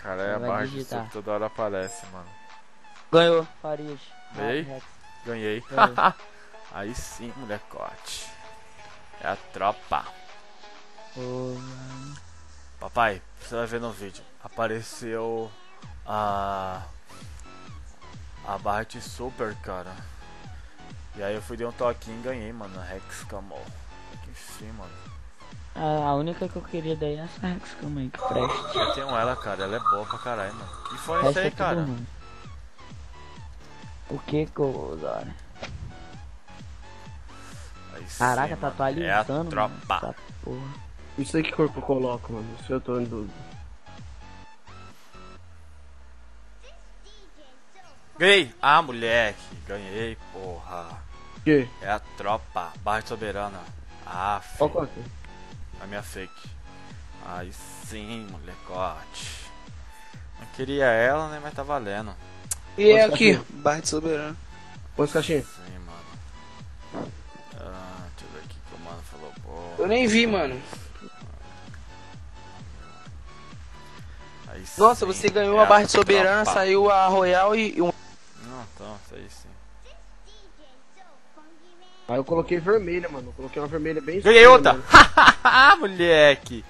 Cara, é a barra digitar. De suco toda hora aparece, mano. Ganhou, Farias. Ganhei. Aí sim, molecote. É a tropa. Oh, papai, você vai ver no vídeo. Apareceu a barra de super, cara. E aí eu fui dar um toquinho e ganhei, mano. A Rex Camol. Aqui em cima, mano. A única que eu queria daí é essa Rex Camol que presta. Eu tenho ela, cara. Ela é boa pra caralho, mano. E foi isso aí, cara. O que que eu vou usar? Aí caraca, sim, tá atualizando, é mano. Essa porra. Não sei que corpo eu coloco, mano. Isso eu tô em dúvida. Ganhei! Ah, moleque! Ganhei, porra! Que? É a tropa, barra soberana. Ah, foda. A minha fake. Aí sim, molecote. Não queria ela, né? Mas tá valendo. E é aqui, barra soberana. Pôs caixinha? Sim, mano. Ah, deixa eu ver aqui que o mano falou, porra. Eu nem vi, mano. Aí nossa, sim, você ganhou a barra de soberana, tropa. Saiu a royal e um. Não, então, isso aí sim. Aí eu coloquei vermelha, mano. Eu coloquei uma vermelha bem. Ganhei outra! Hahaha, moleque!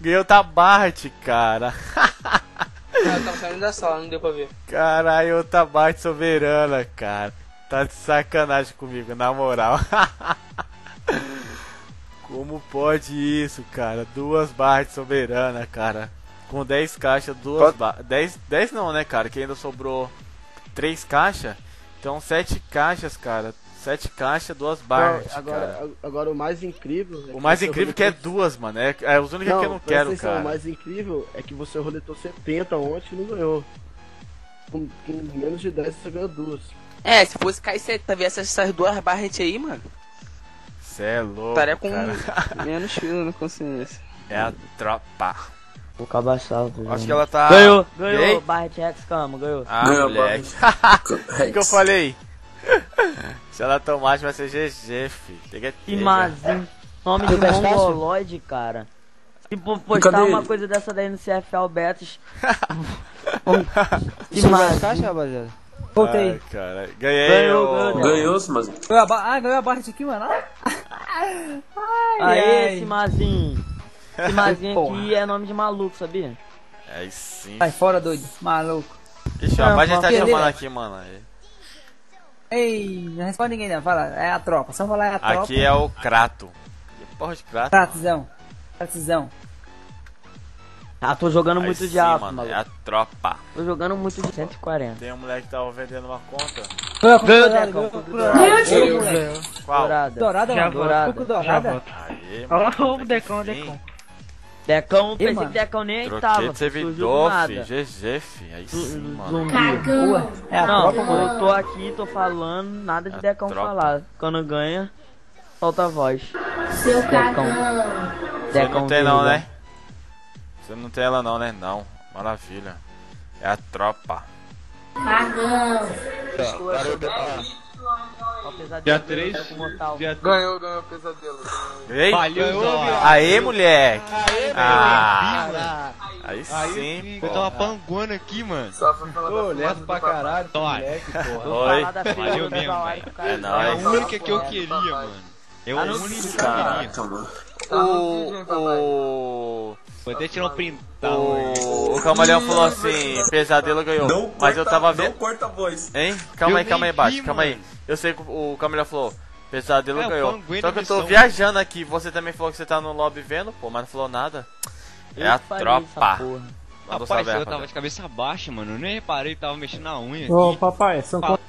Ganhei outra barra, cara. Eu tava saindo da sala, não deu pra ver. Caralho, outra barra de soberana, cara. Tá de sacanagem comigo, na moral. Como pode isso, cara? Duas barras de soberana, cara. Com 10 caixas, 2 barras. 10 não, né, cara? Que ainda sobrou 3 caixas. Então 7 caixas, cara. 7 caixas, 2 barras. Agora o mais incrível. É o mais incrível roletou... que é duas, mano. É os únicos que eu não quero, atenção, cara. O mais incrível é que você roletou 70 ontem e não ganhou. Com menos de 10 você ganhou 2. É, se fosse cair 70, ver essas 2 barras aí, mano. Cê é louco. Estaria com menos fila na consciência. É a tropa. Vou acabar salvo. Acho que ela tá. Ganhou! Barra de Rex Camo, ganhou. Ah, moleque. O que eu falei? Se ela tomar, vai ser GG, fi. Imazinho. Nome de mongoloide, cara. Se postar uma coisa dessa daí no CFL Betos. Imazinho. Caixa, rapaziada. Voltei. Ganhou, mas. Ah, ganhou a barra de aqui, mano. Aê, Imazinho. Esse mazinho aqui é nome de maluco, sabia? É sim. Sai fora, doido. Maluco. Ixi, a gente tá chamando aqui, mano. Ei, não responde ninguém, não. Fala, é a tropa. Só falar é a tropa. Aqui é o Crato. Que porra de Crato? Cratizão. Ah, tô jogando muito de alto, mano. É a tropa. Tô jogando muito de 140. Tem um moleque que tava vendendo uma conta. Ganhou. Qual? Dourada, mano. Dourada. Aê, mano. Olha o Decão, eu pensei que Decão nem tava. Servidor, fi, GG, fi. Aí sim, mano. Cagão. Não, eu tô aqui, tô falando, nada de Decão falar. Quando ganha, solta a voz. Seu cagão. Você não tem não, né? Você não tem ela não, né? Não. Maravilha. É a tropa. Cagão. Dia 3, ganhou o pesadelo. Aê, moleque! Aí sim, pô. Eu tava panguando aqui, mano. Só foi falar da foto pra caralho, moleque, porra. Oi, valeu mesmo, velho. É a única que eu queria, mano. Eu a única que eu queria. Vou até tirar um print. O Camaleão falou assim, pesadelo ganhou. Não mas corta, eu tava vendo. Não corta a voz. Hein? Calma aí, baixo. Calma aí. Eu sei que o Camaleão falou, pesadelo ganhou. Só que eu tô viajando aqui. Você também falou que você tá no lobby vendo, pô, mas não falou nada. É a tropa. Rapaz, eu tava de cabeça baixa, mano. Eu nem reparei que tava mexendo na unha. Ô, papai, são quatro.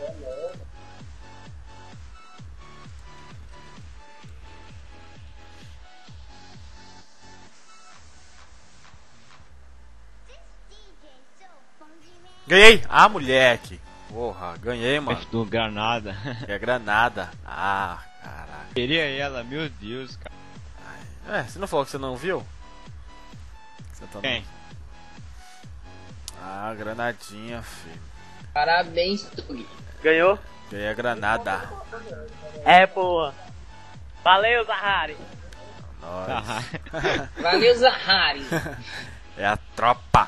Ganhei! Ah, moleque! Porra, ganhei, mano. Do granada. É granada. Ah, caraca. Queria ela, meu Deus, cara. Ai, é, você não falou que você não viu? Você também. Tá Ah, granadinha, filho. Parabéns, Tui. Ganhou? Ganhei a granada. É, porra. Valeu, ZaWaHiRi. Nossa. Valeu, ZaWaHiRi. É a tropa.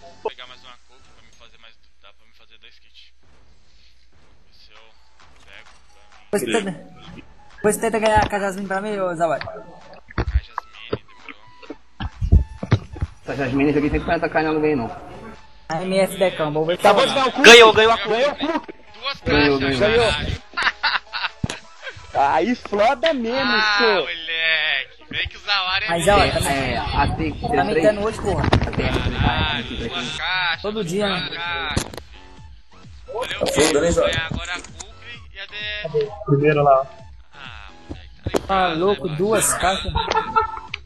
Vou pegar mais uma coca pra me fazer mais. Dá pra me fazer 2 kits. Se eu pego, pra mim. Depois tenta ganhar a Jasmine pra mim, ô ZaWaHiRi. A Jasmine, demorou. Essa Jasmine joguei sempre pra atacar e não ganhei não. A MF Decão, vou ver. Acabou de ganhar o cu. Ganhou o cu. Ganhou o cu. 2 caixas, ganhou. Aí floda mesmo, senhor. Ah, moleque. Vem que o ZaWaHiRi é... Mas ZaWaHiRi também. É, tá me dando hoje, porra. Caralho, 2 caixas. Todo dia, né? Olha o que é agora a Kugri e a DL. Primeiro lá. Ah, moleque. Tá louco, 2 caixas.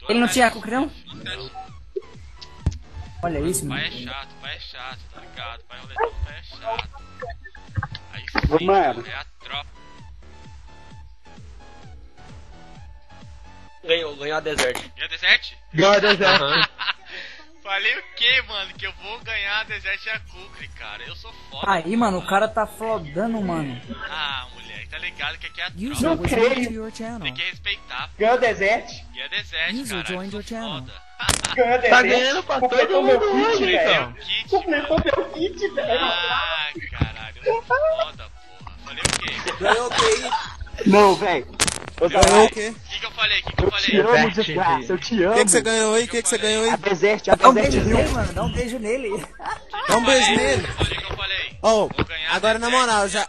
Ele não tinha a Kugri, não? Olha isso, mano. Pai é chato, tá ligado? Pai roletão, pai é chato. Aí sim, mano. É a tropa. Ganhou a Desert. Ganhou a Desert? Ganhou a Desert. Falei o que, mano? Que eu vou ganhar a Desert e a Kugri, cara. Eu sou foda. Aí, mano, o cara tá flodando, mano. Ah, moleque, tá ligado que aqui é a tropa. Não creio. Tem que respeitar. Ganhou a Desert. Ganhou a Desert, cara. Eu sou foda. Ganhou a Desert. Tá ganhando pra todo mundo hoje, então. Completou meu kit, velho. Ah, caralho, eu sou foda, porra. Falei o que? Ganhou o que? Não, velho. Ganhou o quê? Que eu falei? Que eu falei? Eu te amo, desgraça, eu te amo. O que você ganhou aí? O que você ganhou aí? A Desert. Dá um beijo nele, mano. Dá um beijo nele. Dá um beijo nele. Ô, agora na moral, já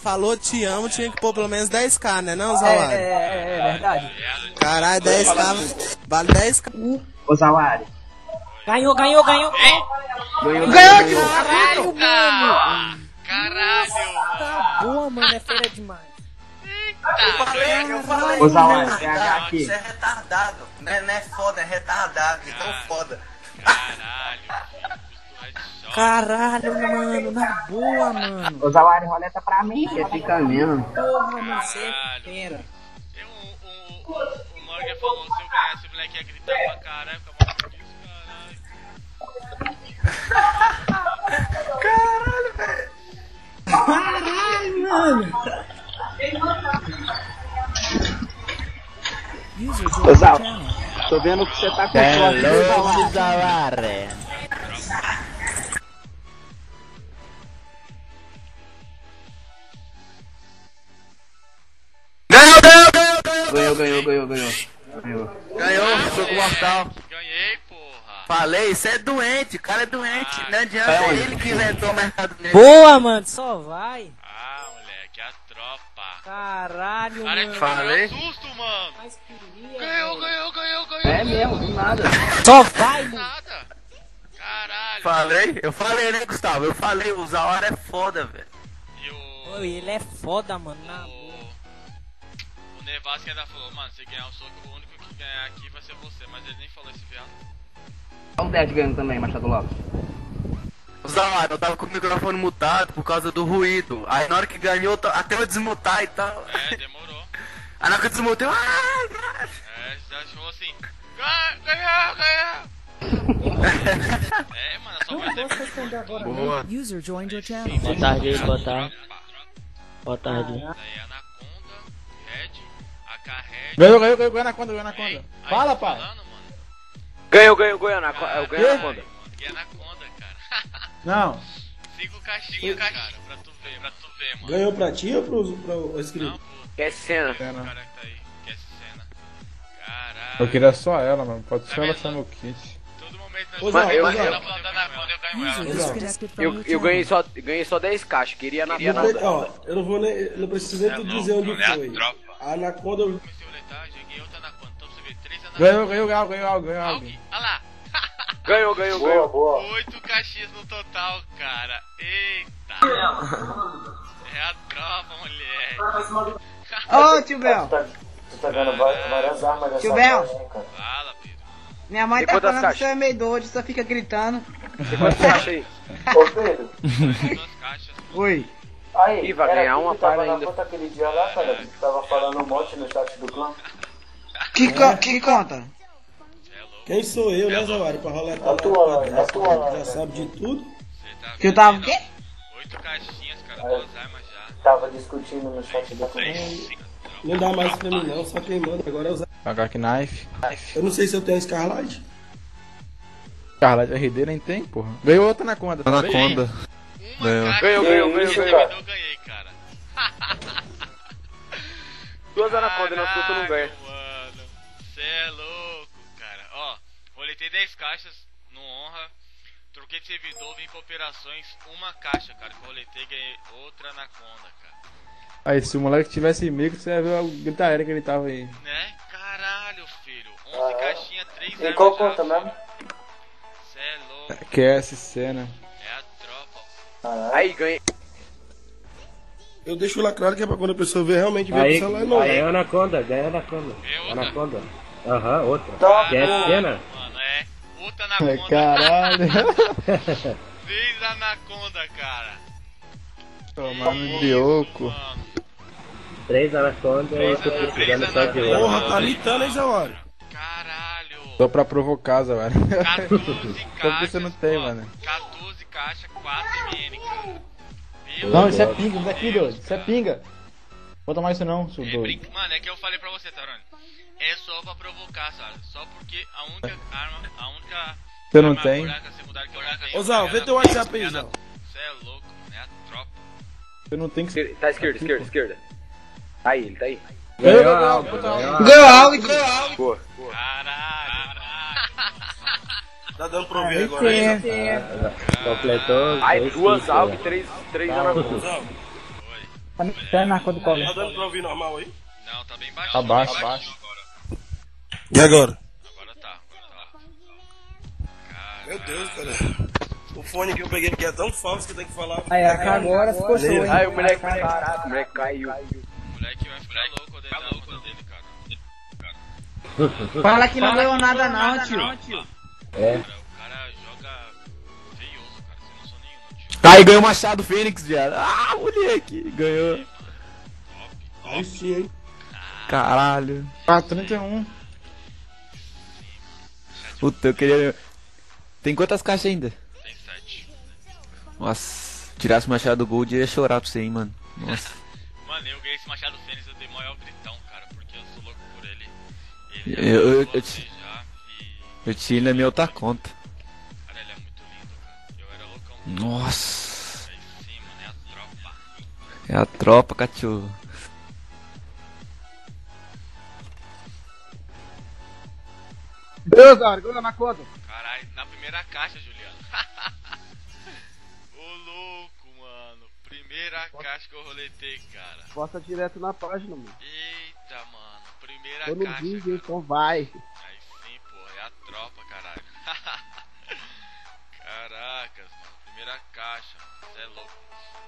falou te amo, tinha que pôr pelo menos 10k, né não, ZaWaHiRi? É verdade. Caralho, 10k, vale 10k. Ô, ZaWaHiRi. Ganhou. Ganhou, caralho, mano. Caralho. Tá boa, mano, é feira demais. Eu falei. Ô, ZaWaHiRi, é H aqui. Você é retardado. Não é foda, é retardado. Então foda. Caralho, mano. Na boa, mano. Ô, ZaWaHiRi, roleta pra mim. Você fica mesmo. Porra, mano, você é pera. O Morgan falou: se eu ganhasse, o moleque ia gritar pra caralho. Caralho, velho. Caralho, mano. Ô, Zal, tô vendo que você tá com sorte, né, ZaWaHiRi? Ganhou, jogo mortal. Ganhei, porra. Falei, isso é doente, o cara é doente. Não adianta, é ele que inventou o mercado dele. Boa, mano, só vai. Ah, moleque, a tropa. Caralho, mano. Falei? Susto, mano. Ganhou. É mesmo, do nada. Só vai, mano. Caralho. Falei? Eu falei, né, Gustavo? Eu falei, o ZaWaHiRi é foda, velho. Ele é foda, mano. O Nevasque ainda falou, mano, se ganhar o soco, o único que ganhar aqui vai ser você, mas ele nem falou esse viado. Olha o Dead ganhando também, Machado Lopes. ZaWaHiRi, eu tava com o microfone mutado por causa do ruído. Aí na hora que ganhou, até eu desmutar e tal. É, demorou. Aí na hora que eu desmutei, é, já chegou assim. Ganhou! É, mano, só vai ter agora. Boa. User joined your channel. Boa tarde, boa tarde. Boa tarde. Aí, Anaconda, Red, AK-Red. Ganhou, Anaconda. Fala, pai. Ganhou, Anaconda. Ganhei Anaconda, cara. Não. 5 caixinhas, cara, pra tu ver, mano. Ganhou pra ti ou pro inscrito? Não, pô. Esquece cena. O cara que tá aí, esquece cena. Caralho. Eu queria só ela, mano. Pode só ela ser meu kit. Todo momento nós eu ganhei só 10 caixas, queria na Anaconda. Ó, eu não vou nem. Eu não precisei tu dizer onde foi. A Anaconda. Eu comecei a oletar, joguei outra Anaconda. Então você vê 3 Anaconda. Ganhou algo. Olha lá. Ganhou. 8 caixinhas no total, cara. Eita. É a tropa, moleque. Ô, tio Bel. Tu tá vendo várias armas dessa. Tio Bel. Fala, Pedro. Minha mãe tá falando que você é meio doido, só fica gritando. Tem quantas caixas aí? Ô, Pedro. 2 caixas. Oi. Aí, vai ganhar uma parada ainda. Conta aquele dia lá, cara, que tu tava falando um monte no chat do clã. Que conta? É louco. Quem sou eu, né, Zawari, pra roletar? A tua já sabe de tudo. Você tava o quê? 8 caixinhas, cara, do Alzheimer já. Tava discutindo no chat da família. Não dá mais pra mim não, só quem manda agora é o Zawari. Knife. Eu não sei se eu tenho Scarlet. Scarlet RD nem tem, porra. Veio outra na conda. Na conda. Ganhou. Eu ganhei, cara. Duas anacondas na puta não ganha. Mano, cê é louco, cara. Ó, roletei 10 caixas no honra. Troquei de servidor, vim pra operações, uma caixa, cara. Que roletei, ganhei outra anaconda, cara. Aí, se o moleque tivesse micro, você ia ver a gritaria que ele tava aí. Né? Caralho, filho. 11 caixinhas, 3 armas. E qual conta mesmo? Cê é louco. QSC, né? É a tropa. Caralho. Aí, ganhei. Eu deixo lacrado que é pra quando a pessoa vê realmente ver o celular não. Aí é anaconda, ganha anaconda. É anaconda. Aham, outra. Top. Que é cena? Mano, é. Puta anaconda. Caralho. 3 anaconda, cara. Tomando de oco. 3 anaconda e outro pegando só de oco. Porra, tá litando, hein, Zawari? Caralho. Só pra provocar, Zawari. 14 caixas. Você não tem, mano. 14 caixas, 4 MN, cara. Não, isso é pinga, isso é pinga, isso é pinga. Vou tomar isso não, seu doido. Mano, é que eu falei pra você, Tarone. É só pra provocar, sabe? Só porque a única arma, a única... Você não tem? Ô, Zal, vê teu WhatsApp aí, Zal. Você é louco, mano, é a tropa. Você não tem que... Tá esquerda. Aí, ele tá aí. Ganhou algo. Caralho. Tá dando pra ouvir agora aí, completou. Aí, 2 algo e 3 anacondas. Tá dando pra ouvir normal aí? Não, tá bem baixo. Tá baixo. E agora? Agora tá. Meu Deus, cara. O fone que eu peguei aqui é tão falso que tem que falar. Aí, agora ficou show, hein? Aí, o moleque caiu. O moleque vai ficar louco, deitar a louca dele, cara. Fala que não ganhou nada não, tio. É. O cara joga feioso, cara, sem noção nenhuma, tio. Tá, e ganhou o Machado Fênix, viado. Ah, moleque, ganhou. Top. Esse, hein? Caralho. 431. Puta, eu queria... Tem quantas caixas ainda? Tem 7. Nossa, tirasse o Machado do Gold, eu ia chorar pra você, hein, mano. Nossa. Mano, eu ganhei esse Machado Fênix, eu dei maior gritão, cara, porque eu sou louco por ele. Eu tinha ele na minha outra conta. Cara, ele é muito lindo, cara. Eu era loucão. Nossa. Aí sim, mano, é a tropa. É a tropa, cachorro. Deus, Ari, gruda na conta. Caralho, na primeira caixa, Juliano. Ô, louco, mano. Primeira caixa que eu roletei, cara. Posta direto na página, mano. Eita, mano. Primeira caixa, cara. Eu não vi, então vai. Tropa, caralho. Caracas, mano. Primeira caixa, mano. Cê é louco.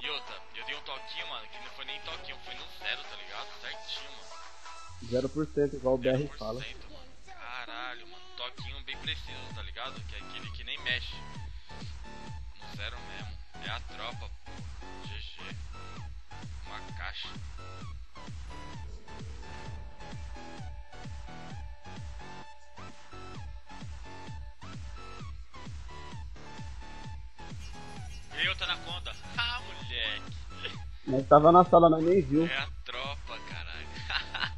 E outra, eu dei um toquinho, mano, que não foi nem toquinho, foi no zero, tá ligado? Certinho, mano. 0%, igual o BR fala. Mano. Caralho, mano. Toquinho bem preciso, tá ligado? Que é aquele que nem mexe. No zero mesmo. É a tropa, pô. GG. Uma caixa. Eu tô na conta. Ah, moleque. Não tava na sala, não, nem viu. É a tropa, caralho.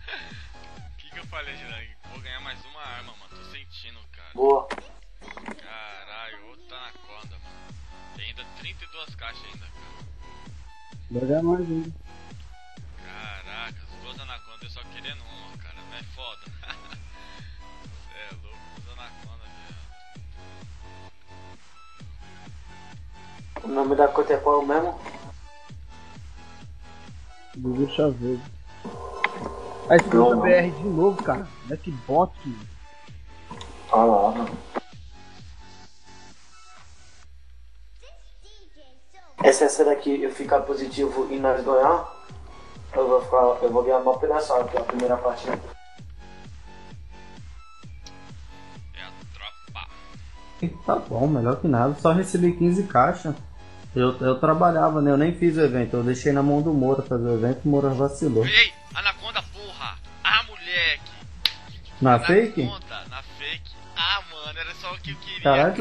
Que eu falei, Girangue? Vou ganhar mais uma arma, mano. Tô sentindo, cara. Boa. Caralho, outra anaconda, mano. Tem ainda 32 caixas ainda, cara. Vou ganhar mais uma. Caraca, as 2 anacondas, eu só querendo uma, cara. Não é foda. Cê é louco, 2 anacondas, velho. O nome da conta é qual mesmo? Deixa eu ver. A escuta BR de novo, cara. Black Bot. Olha lá, mano. Essa daqui eu ficar positivo e nós ganhar, eu vou ganhar uma operação, que é a primeira partida. É a tropa. Tá bom, melhor que nada. Só recebi 15 caixas. Eu trabalhava, né? Eu nem fiz o evento, eu deixei na mão do Moura fazer o evento, o Moura vacilou. Ei, anaconda, porra! Ah, moleque! Na fake? Na fake? Ah, mano! só que eu queria... Caralho,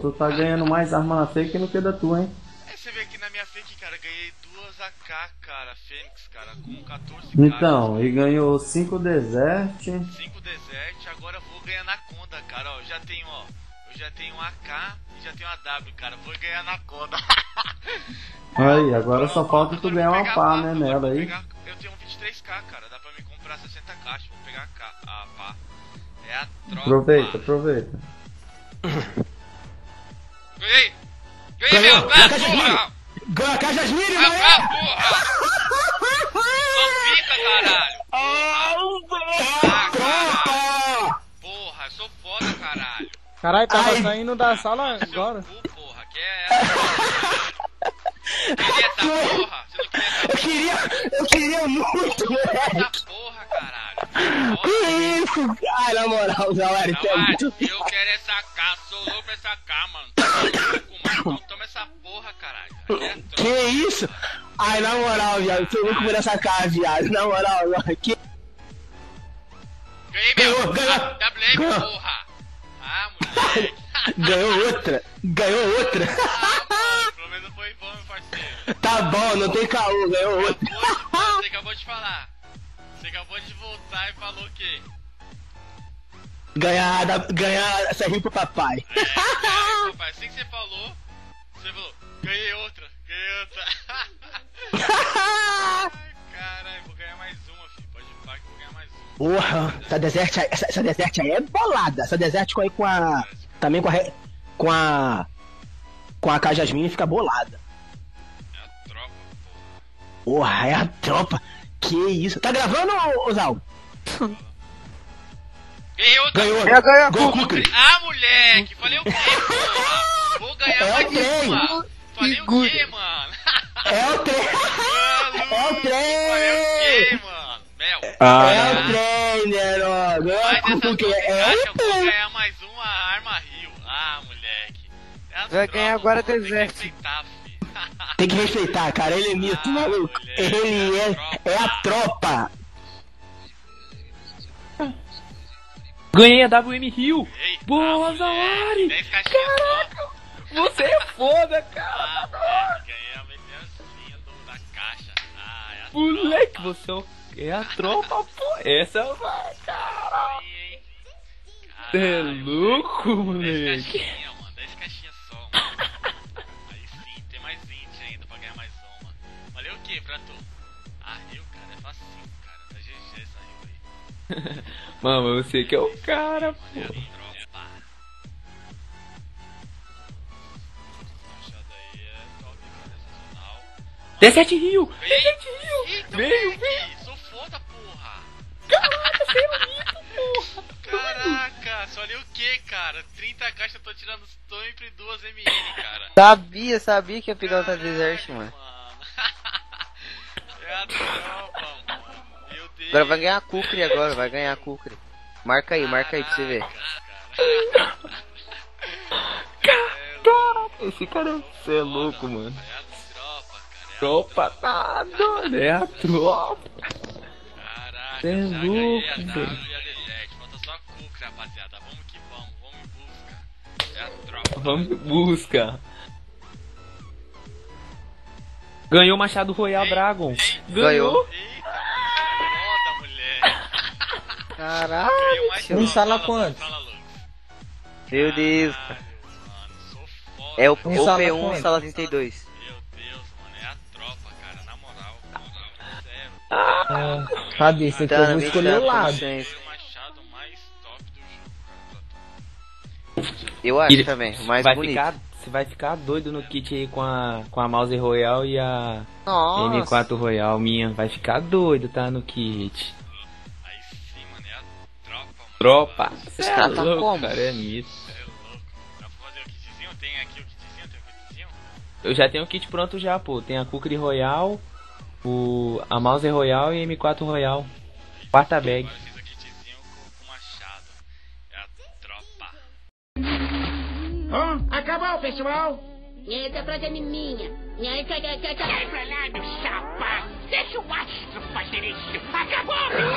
tu tá ganhando mais arma na fake que no que da tua, hein? É, você vê aqui na minha fake, cara, ganhei 2 AK, cara, Fênix, cara, com 14 Então, caras, e ganhou 5 Desert. 5 Desert, agora eu vou ganhar na Conda, cara, ó, já tenho, ó, eu já tenho AK e já tenho AW, cara, vou ganhar na Conda. Aí, agora só falta tu ganhar uma pá, né, nela aí. Eu tenho 23k, cara, dá pra me comprar 60 caixas, vou pegar a pá. É a tropa. Aproveita, aproveita. Ganhei! Ganhei, meu! Ganhou a caixa de milho, velho! Ah, porra! Sou pica, caralho! Ah, caralho! Porra, sou foda, caralho! Caralho, tava saindo da sala agora. Seu cu, porra, que é essa? Queria essa porra! Você não queria essa porra? Eu queria muito, moleque! Porra, caralho! Que isso? Ai, na moral, Zawari, é muito... Eu quero essa K, sou louco pra essa K, mano! Tô louco, mano! Toma essa porra, caralho! Que isso? Ai, na moral, viado, tô louco por essa K, viado! Na moral, mano, que... Ganhei minha porra! WM, porra! Ah, moleque! Ganhou outra! Foi bom, meu parceiro. Tá bom, não tem caô, ganhou outro. Você acabou de falar. Você acabou de voltar e falou o quê? Ganhar serrinho pro papai. É, aí, papai, assim que você falou, ganhei outra. Ai, caralho, vou ganhar mais uma, filho. Pode falar que vou ganhar mais uma. Porra, essa deserte aí é bolada. Essa deserte aí com a... Também com a AK Jasmine fica bolada. É a tropa, porra. Porra, é a tropa. Que isso? Tá gravando, Zal? Ganhou outra. Gol. Ah, moleque. Falei o quê, porra? Vou ganhar mais uma. Falei o quê, mano? É o trem. Falei o quê, mano? Mel. É o trem, Nero. Eu vou ganhar mais uma arma Rio. Ah, moleque. Vai ganhar agora deserto. Tem que respeitar, cara. Ele é mito, maluco. Ele é a tropa. Ganhei a WM Rio. Boa, Zawari. Caraca, você é foda, cara. Ganhei a melhorzinha da caixa. Moleque, você é a tropa, pô. Essa vai, cara. Você é louco, moleque. Aí sim, tem mais 20 ainda pra ganhar mais uma. Valeu o que pra tu? Ah, eu, cara, é facinho, cara. Tá GG essa Rio aí. Mano, você que é o cara, pô. Deserte Rio! Veio! Sou foda, porra! Caraca, você é bonito, porra! Caraca, só olha o que, cara? 30 caixas eu tô tirando sempre 2 MN, cara. Sabia que ia pegar outra Desert, mano. É a tropa, mano. Meu Deus. Agora vai ganhar a Kukri agora, Marca aí pra você ver. Cara, esse cara é louco, mano. É a tropa, cara. Tropa tá doido, é a tropa. Caraca, é louco. Rapaziada, vamos que vamos, vamos em busca. É a tropa. Vamos em busca. Ganhou o Machado Royal Dragon. Ganhou. Eita, foda, moleque. Caralho. Um sala quanto? Meu Deus. É o P1, sala 32. Meu Deus, mano, é a tropa, cara. Na moral, sério. Cadê? Esse aqui eu vou escolher o lado. Eu acho ele, também, o mais bonito. Você vai ficar doido no kit aí com a Mouse Royal e a M4 Royal minha. Vai ficar doido, tá, no kit. Aí sim, mano, é a tropa, mano. Tropa. Os caras tá louco, cara, é mito. É louco. Dá pra fazer o kitzinho? Tem aqui o kitzinho? Eu já tenho o kit pronto já, pô. Tem a Kukri Royal, a Mouse Royal e a M4 Royal. Quarta bag. Acabou, pessoal! Essa frase é minha. Sai pra lá, meu chapa! Deixa o astro fazer isso! Acabou!